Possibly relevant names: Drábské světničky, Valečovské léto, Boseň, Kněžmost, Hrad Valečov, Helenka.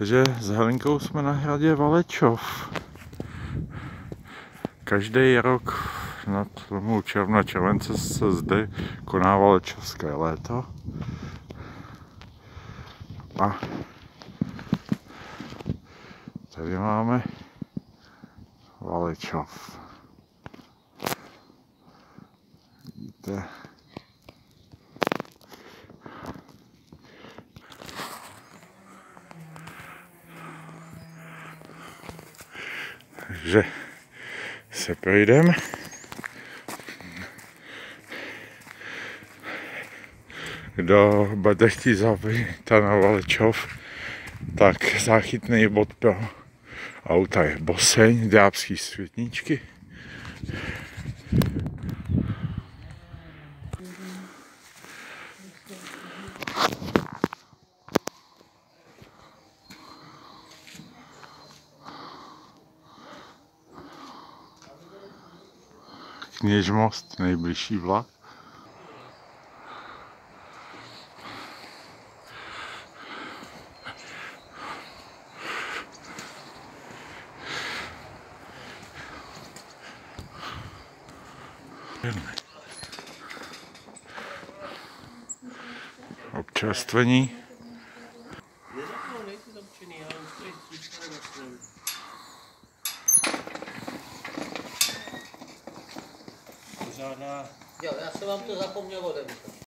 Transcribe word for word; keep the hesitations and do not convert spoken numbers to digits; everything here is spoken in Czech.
Takže s Helenkou jsme na hradě Valečov. Každý rok na tomu června července se zde koná Valečovské léto. A tady máme Valečov. Vidíte? Takže se projdeme. Kdo bude chtít zabít na Valečov, tak záchytný bod pro auta je Boseň, Drábské Světničky. Kněžmost, nejbližší vlak. Občerstvení.